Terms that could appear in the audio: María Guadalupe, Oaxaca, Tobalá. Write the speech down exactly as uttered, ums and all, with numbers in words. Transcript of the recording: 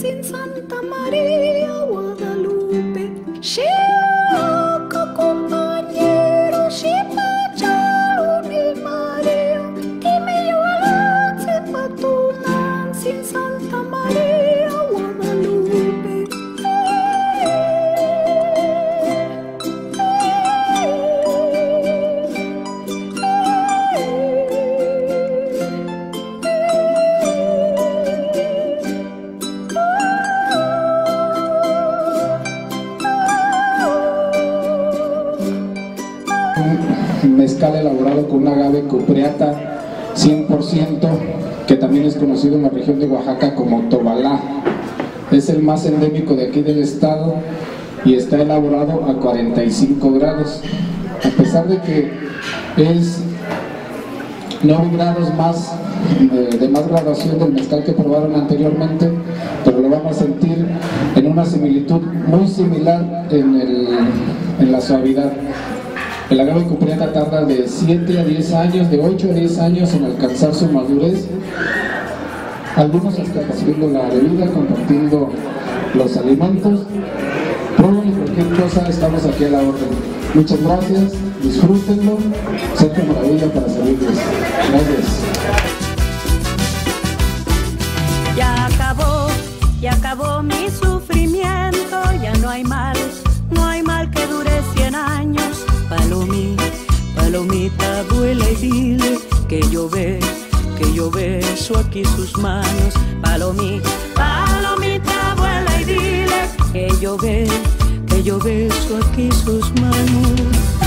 sin Santa María Guadalupe. Mezcal elaborado con una agave copriata cien por ciento, que también es conocido en la región de Oaxaca como Tobalá. Es el más endémico de aquí del estado y está elaborado a cuarenta y cinco grados. A pesar de que es nueve grados más de, de más graduación del mezcal que probaron anteriormente, pero lo vamos a sentir en una similitud muy similar en, el, en la suavidad. El agave copriata tarda de siete a diez años, de ocho a diez años en alcanzar su madurez. Algunos hasta recibiendo la bebida, compartiendo los alimentos. Prueben cualquier cosa, estamos aquí a la orden. Muchas gracias, disfrútenlo, sea una maravilla para servirles. Gracias. Ya acabó, ya acabó mi sufrimiento, ya no hay mal, no hay mal que dure cien años. Palomita, palomita, vuela y dile que yo beso, que yo beso aquí sus manos. Palomita, palomita, vuela y dile que yo beso, que yo beso aquí sus manos.